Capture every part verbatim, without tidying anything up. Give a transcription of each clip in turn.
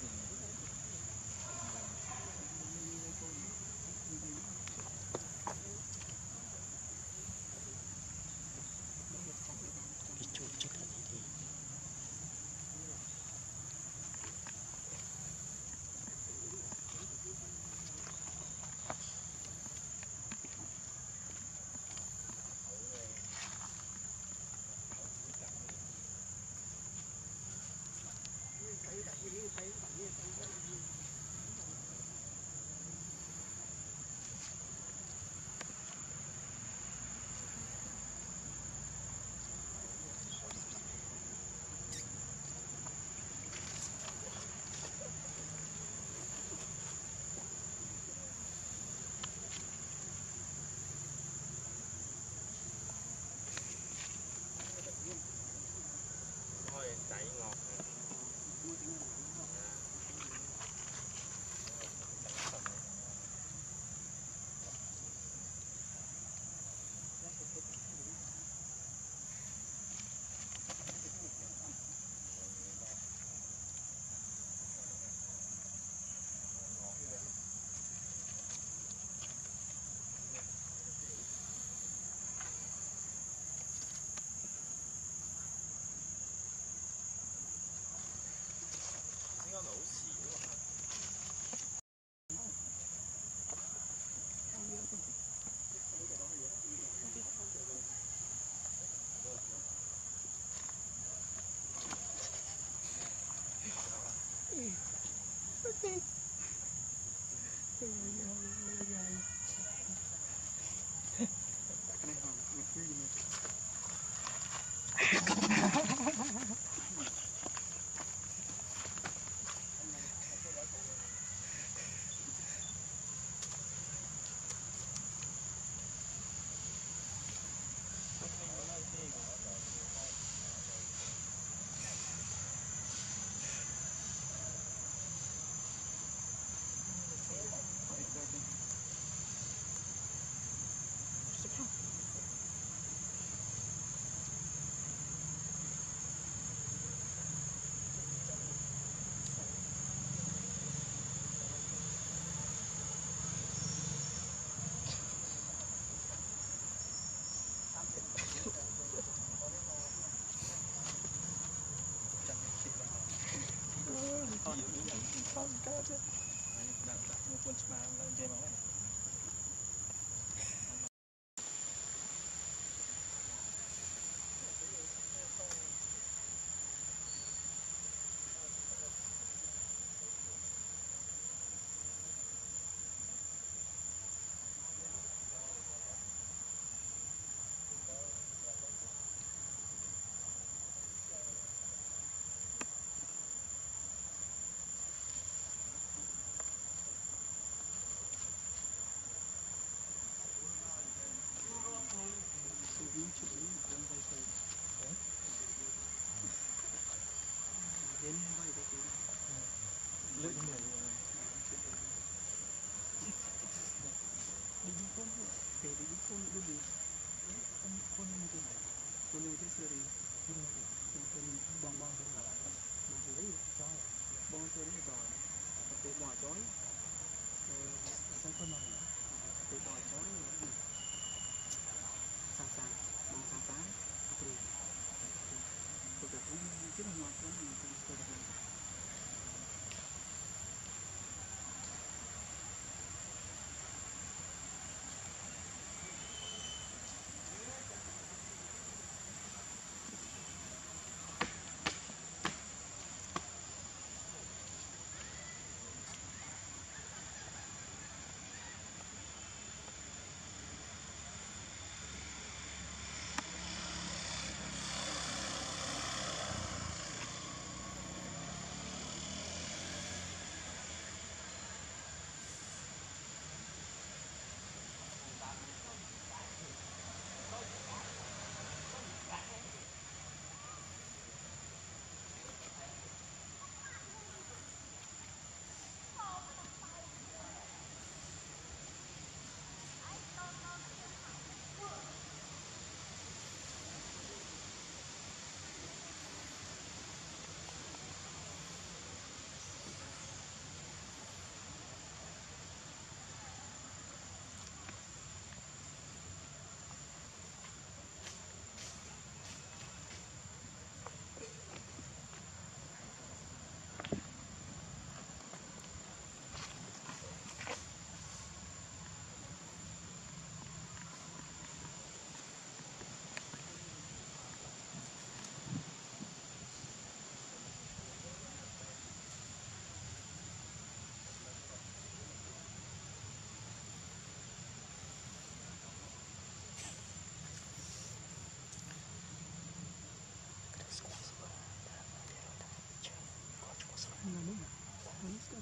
Cường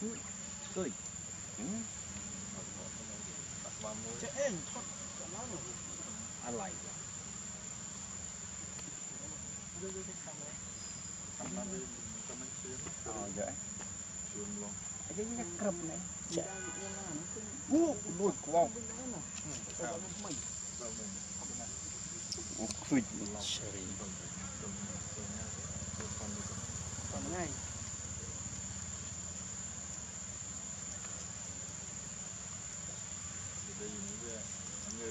cười chết thôi anh lại này đây người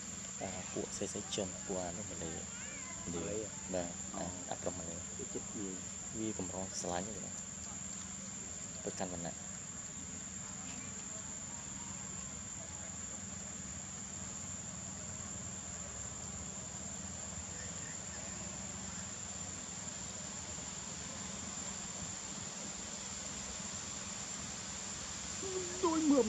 à cuộc xây xây chân qua nó mình để để đặt trong mình để chết gì vì cầm rong sải như vậy tôi căn mình này đôi mượm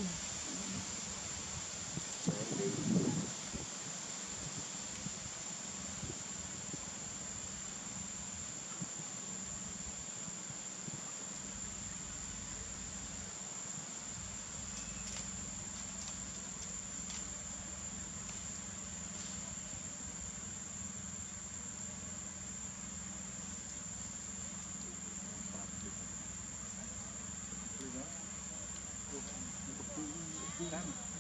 Thank you.